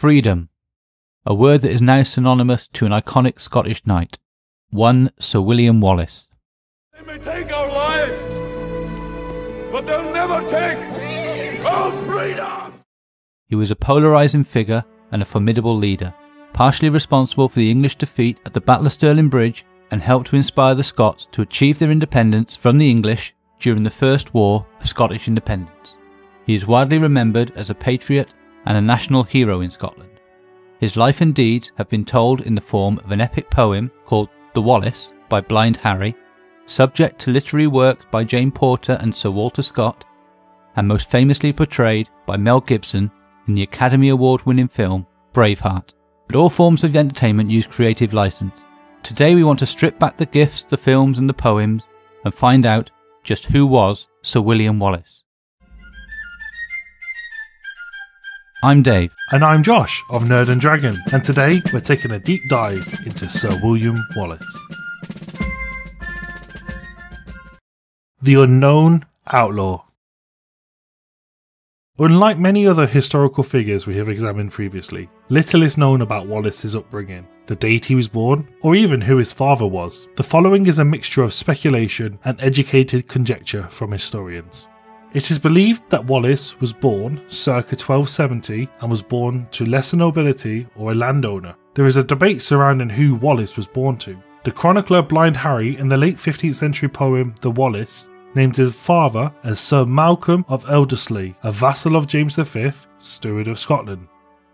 Freedom, a word that is now synonymous to an iconic Scottish knight, one Sir William Wallace. They may take our lives, but they'll never take our freedom! He was a polarising figure and a formidable leader, partially responsible for the English defeat at the Battle of Stirling Bridge and helped to inspire the Scots to achieve their independence from the English during the First War of Scottish Independence. He is widely remembered as a patriot and a national hero in Scotland. His life and deeds have been told in the form of an epic poem called The Wallace by Blind Harry, subject to literary works by Jane Porter and Sir Walter Scott, and most famously portrayed by Mel Gibson in the Academy Award-winning film Braveheart. But all forms of entertainment use creative license. Today we want to strip back the gifts, the films and the poems and find out just who was Sir William Wallace. I'm Dave. And I'm Josh of Nerd and Dragon, and today we're taking a deep dive into Sir William Wallace. The Unknown Outlaw. Unlike many other historical figures we have examined previously, little is known about Wallace's upbringing, the date he was born, or even who his father was. The following is a mixture of speculation and educated conjecture from historians. It is believed that Wallace was born circa 1270 and was born to lesser nobility or a landowner. There is a debate surrounding who Wallace was born to. The chronicler Blind Harry, in the late 15th century poem The Wallace, named his father as Sir Malcolm of Elderslie, a vassal of James V, Steward of Scotland.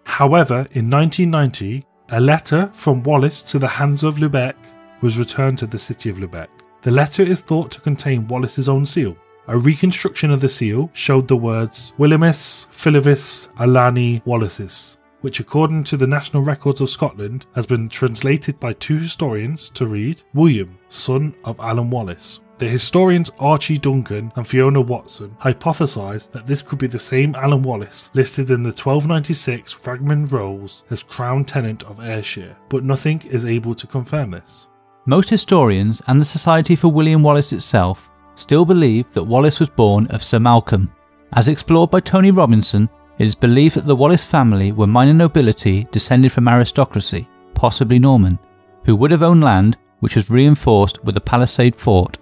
However, in 1990, a letter from Wallace to the hands of Lübeck was returned to the city of Lübeck. The letter is thought to contain Wallace's own seal. A reconstruction of the seal showed the words Williamus Filivus Alani Wallaceus, which according to the National Records of Scotland has been translated by two historians to read William, son of Alan Wallace. The historians Archie Duncan and Fiona Watson hypothesised that this could be the same Alan Wallace listed in the 1296 Ragman Rolls as Crown Tenant of Ayrshire, but nothing is able to confirm this. Most historians and the Society for William Wallace itself still believe that Wallace was born of Sir Malcolm. As explored by Tony Robinson, it is believed that the Wallace family were minor nobility descended from aristocracy, possibly Norman, who would have owned land which was reinforced with a palisade fort,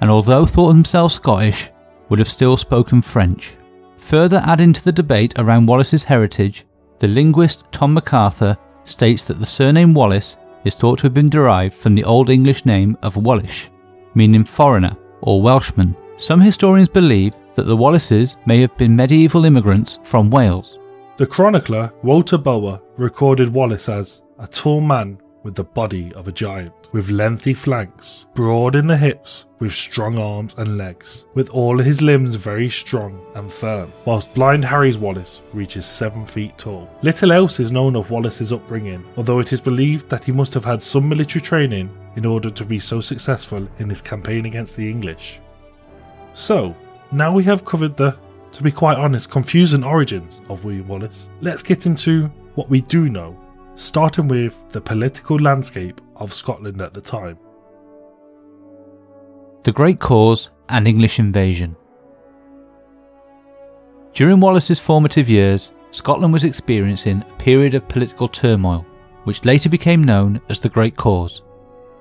and although thought themselves Scottish, would have still spoken French. Further adding to the debate around Wallace's heritage, the linguist Tom MacArthur states that the surname Wallace is thought to have been derived from the Old English name of Wallish, meaning foreigner or Welshman. Some historians believe that the Wallaces may have been medieval immigrants from Wales. The chronicler Walter Boer recorded Wallace as a tall man with the body of a giant, with lengthy flanks, broad in the hips, with strong arms and legs, with all his limbs very strong and firm, whilst Blind Harry's Wallace reaches 7 feet tall. Little else is known of Wallace's upbringing, although it is believed that he must have had some military training in order to be so successful in his campaign against the English. So, now we have covered the, to be quite honest, confusing origins of William Wallace. Let's get into what we do know, starting with the political landscape of Scotland at the time. The Great Cause and English Invasion. During Wallace's formative years, Scotland was experiencing a period of political turmoil, which later became known as the Great Cause.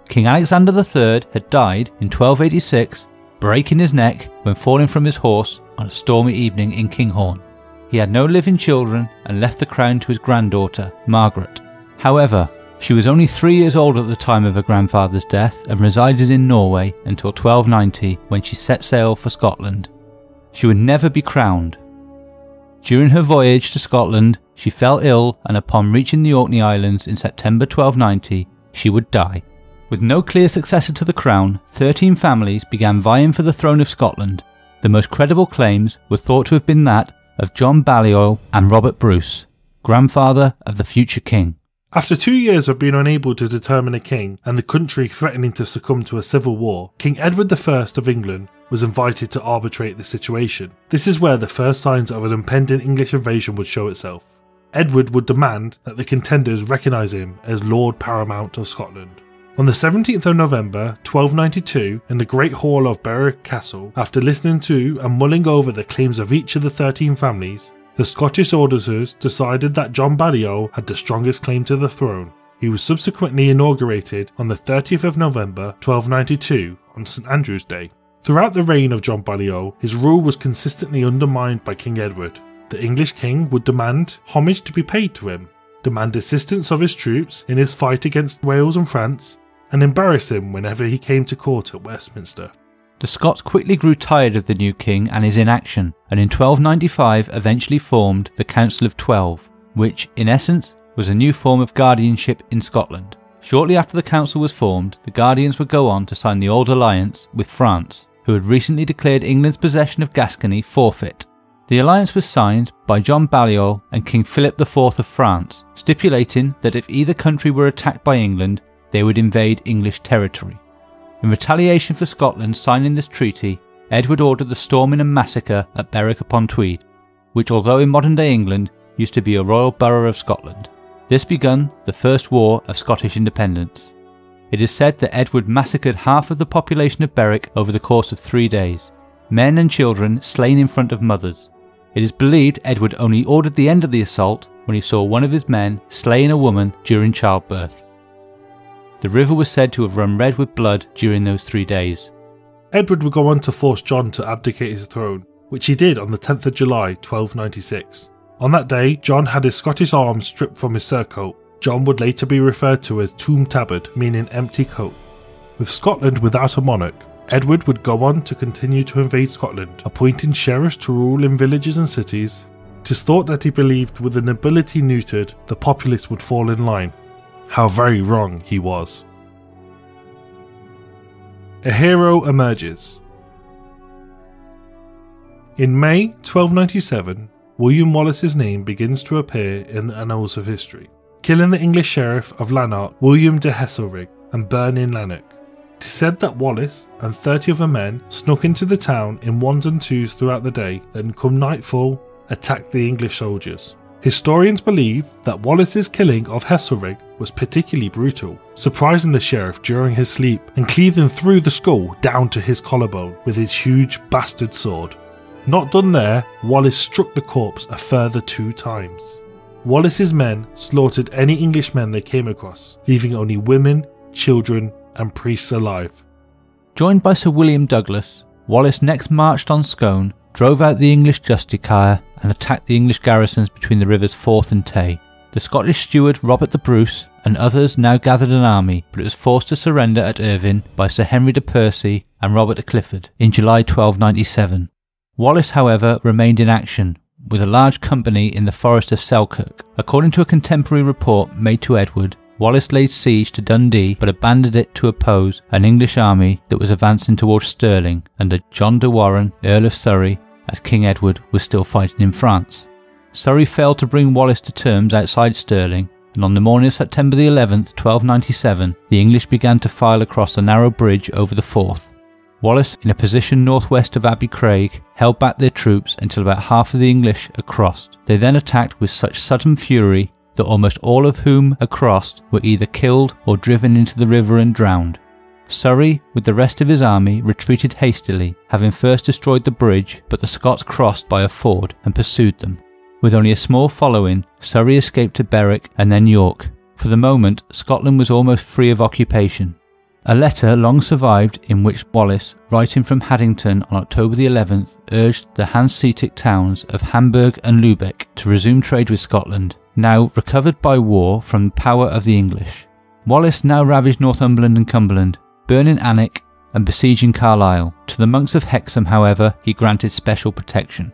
King Alexander III had died in 1286, breaking his neck when falling from his horse on a stormy evening in Kinghorn. He had no living children and left the crown to his granddaughter, Margaret. However, she was only 3 years old at the time of her grandfather's death and resided in Norway until 1290, when she set sail for Scotland. She would never be crowned. During her voyage to Scotland, she fell ill, and upon reaching the Orkney Islands in September 1290, she would die. With no clear successor to the crown, 13 families began vying for the throne of Scotland. The most credible claims were thought to have been that of John Balliol and Robert Bruce, grandfather of the future king. After 2 years of being unable to determine a king and the country threatening to succumb to a civil war, King Edward I of England was invited to arbitrate the situation. This is where the first signs of an impending English invasion would show itself. Edward would demand that the contenders recognise him as Lord Paramount of Scotland. On the 17th of November 1292, in the Great Hall of Berwick Castle, after listening to and mulling over the claims of each of the 13 families, The Scottish auditors decided that John Balliol had the strongest claim to the throne. He was subsequently inaugurated on the 30th of November 1292 on St Andrew's Day. Throughout the reign of John Balliol, his rule was consistently undermined by King Edward. The English king would demand homage to be paid to him, demand assistance of his troops in his fight against Wales and France, and embarrass him whenever he came to court at Westminster. The Scots quickly grew tired of the new king and his inaction, and in 1295 eventually formed the Council of 12, which, in essence, was a new form of guardianship in Scotland. Shortly after the council was formed, the guardians would go on to sign the old alliance with France, who had recently declared England's possession of Gascony forfeit. The alliance was signed by John Balliol and King Philip IV of France, stipulating that if either country were attacked by England, they would invade English territory. In retaliation for Scotland signing this treaty, Edward ordered the storming and massacre at Berwick-upon-Tweed, which, although in modern-day England, used to be a royal borough of Scotland. This begun the First War of Scottish Independence. It is said that Edward massacred half of the population of Berwick over the course of 3 days, men and children slain in front of mothers. It is believed Edward only ordered the end of the assault when he saw one of his men slaying a woman during childbirth. The river was said to have run red with blood during those 3 days. Edward would go on to force John to abdicate his throne, which he did on the 10th of July 1296. On that day, John had his Scottish arms stripped from his surcoat. John would later be referred to as Toom Tabard, meaning empty coat. With Scotland without a monarch, Edward would go on to continue to invade Scotland, appointing sheriffs to rule in villages and cities. It is thought that he believed with the nobility neutered, the populace would fall in line. How very wrong he was. A hero emerges. In May 1297, William Wallace's name begins to appear in the annals of history, killing the English sheriff of Lanark, William de Hesselrig, and burning Lanark. It is said that Wallace and 30 other men snuck into the town in ones and twos throughout the day, then come nightfall, attacked the English soldiers. Historians believe that Wallace's killing of Hesselrig was particularly brutal, surprising the sheriff during his sleep and cleaving through the skull down to his collarbone with his huge bastard sword. Not done there, Wallace struck the corpse a further 2 times. Wallace's men slaughtered any Englishmen they came across, leaving only women, children and priests alive. Joined by Sir William Douglas, Wallace next marched on Scone, drove out the English Justiciar and attacked the English garrisons between the rivers Forth and Tay. The Scottish steward Robert the Bruce and others now gathered an army, but it was forced to surrender at Irvine by Sir Henry de Percy and Robert de Clifford in July 1297. Wallace, however, remained in action with a large company in the forest of Selkirk. According to a contemporary report made to Edward, Wallace laid siege to Dundee but abandoned it to oppose an English army that was advancing towards Stirling under John de Warenne, Earl of Surrey, as King Edward was still fighting in France. Surrey failed to bring Wallace to terms outside Stirling, and on the morning of September the 11th, 1297, the English began to file across a narrow bridge over the Forth. Wallace, in a position northwest of Abbey Craig, held back their troops until about half of the English had crossed. They then attacked with such sudden fury that almost all of whom had crossed were either killed or driven into the river and drowned. Surrey, with the rest of his army, retreated hastily, having first destroyed the bridge, but the Scots crossed by a ford and pursued them. With only a small following, Surrey escaped to Berwick and then York. For the moment, Scotland was almost free of occupation. A letter long survived in which Wallace, writing from Haddington on October the 11th, urged the Hanseatic towns of Hamburg and Lübeck to resume trade with Scotland, now recovered by war from the power of the English. Wallace now ravaged Northumberland and Cumberland, burning Alnwick and besieging Carlisle. To the monks of Hexham, however, he granted special protection.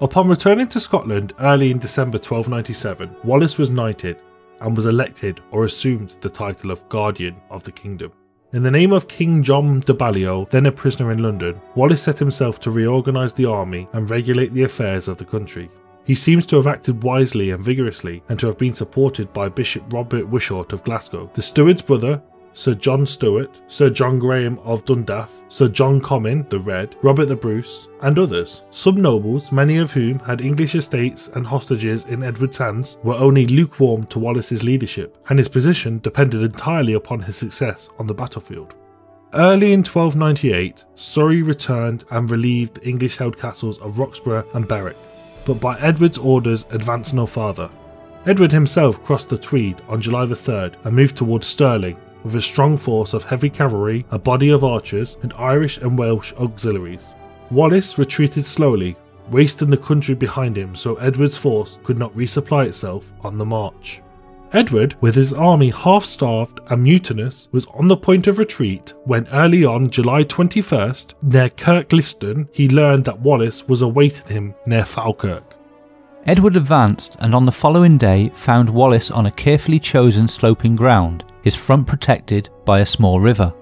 Upon returning to Scotland early in December 1297, Wallace was knighted and was elected or assumed the title of Guardian of the Kingdom. In the name of King John de Balliol, then a prisoner in London, Wallace set himself to reorganise the army and regulate the affairs of the country. He seems to have acted wisely and vigorously, and to have been supported by Bishop Robert Wishart of Glasgow, the steward's brother, Sir John Stewart, Sir John Graham of Dundaff, Sir John Comyn the Red, Robert the Bruce, and others. Some nobles, many of whom had English estates and hostages in Edward's hands, were only lukewarm to Wallace's leadership, and his position depended entirely upon his success on the battlefield. Early in 1298, Surrey returned and relieved the English-held castles of Roxburgh and Berwick. but by Edward's orders advanced no farther. Edward himself crossed the Tweed on July the 3rd and moved towards Stirling with a strong force of heavy cavalry, a body of archers, and Irish and Welsh auxiliaries. Wallace retreated slowly, wasting the country behind him so Edward's force could not resupply itself on the march. Edward, with his army half-starved and mutinous, was on the point of retreat when early on July 21st, near Kirkliston, he learned that Wallace was awaiting him near Falkirk. Edward advanced and on the following day found Wallace on a carefully chosen sloping ground, his front protected by a small river.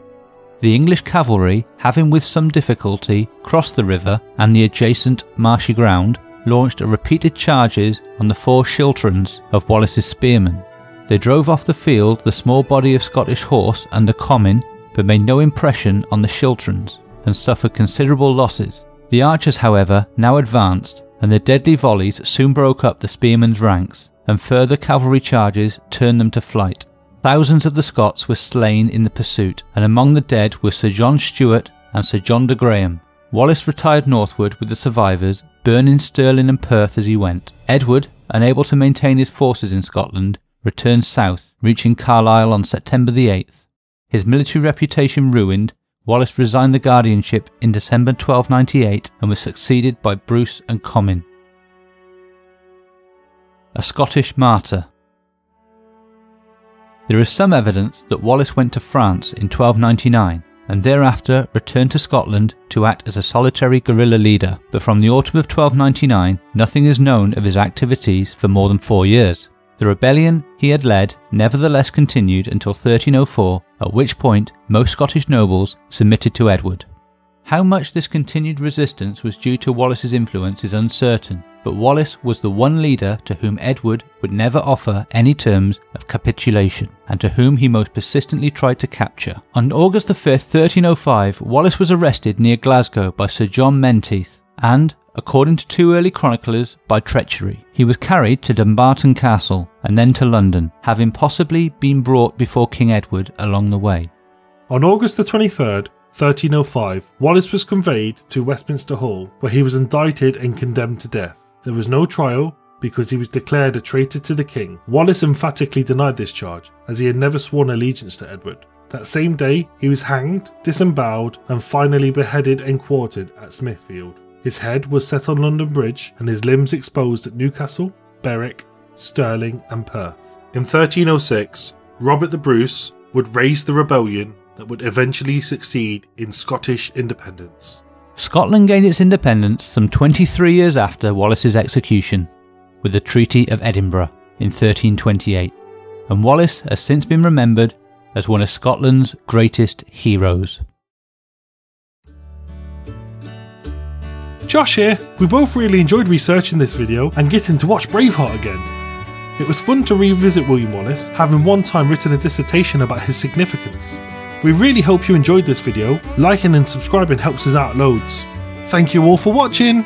The English cavalry, having with some difficulty crossed the river and the adjacent marshy ground, launched repeated charges on the four chilterns of Wallace's spearmen. They drove off the field the small body of Scottish horse and the common, but made no impression on the chilterns and suffered considerable losses. The archers, however, now advanced, and the deadly volleys soon broke up the spearmen's ranks, and further cavalry charges turned them to flight. Thousands of the Scots were slain in the pursuit, and among the dead were Sir John Stuart and Sir John de Graham. Wallace retired northward with the survivors, burning Stirling and Perth as he went. Edward, unable to maintain his forces in Scotland, returned south, reaching Carlisle on September the 8th. His military reputation ruined, Wallace resigned the guardianship in December 1298 and was succeeded by Bruce and Comyn. A Scottish martyr. There is some evidence that Wallace went to France in 1299 and thereafter returned to Scotland to act as a solitary guerrilla leader, but from the autumn of 1299 nothing is known of his activities for more than 4 years. The rebellion he had led nevertheless continued until 1304, at which point most Scottish nobles submitted to Edward. How much this continued resistance was due to Wallace's influence is uncertain, but Wallace was the one leader to whom Edward would never offer any terms of capitulation, and to whom he most persistently tried to capture. On August 5, 1305, Wallace was arrested near Glasgow by Sir John Menteith, and, according to two early chroniclers, by treachery. He was carried to Dumbarton Castle and then to London, having possibly been brought before King Edward along the way. On August 23rd, 1305, Wallace was conveyed to Westminster Hall, where he was indicted and condemned to death. There was no trial because he was declared a traitor to the king. Wallace emphatically denied this charge, as he had never sworn allegiance to Edward. That same day, he was hanged, disembowelled, and finally beheaded and quartered at Smithfield. His head was set on London Bridge and his limbs exposed at Newcastle, Berwick, Stirling and Perth. In 1306, Robert the Bruce would raise the rebellion that would eventually succeed in Scottish independence. Scotland gained its independence some 23 years after Wallace's execution, with the Treaty of Edinburgh in 1328, and Wallace has since been remembered as one of Scotland's greatest heroes. Josh here. We both really enjoyed researching this video and getting to watch Braveheart again. It was fun to revisit William Wallace, having one time written a dissertation about his significance. We really hope you enjoyed this video. Liking and subscribing helps us out loads. Thank you all for watching!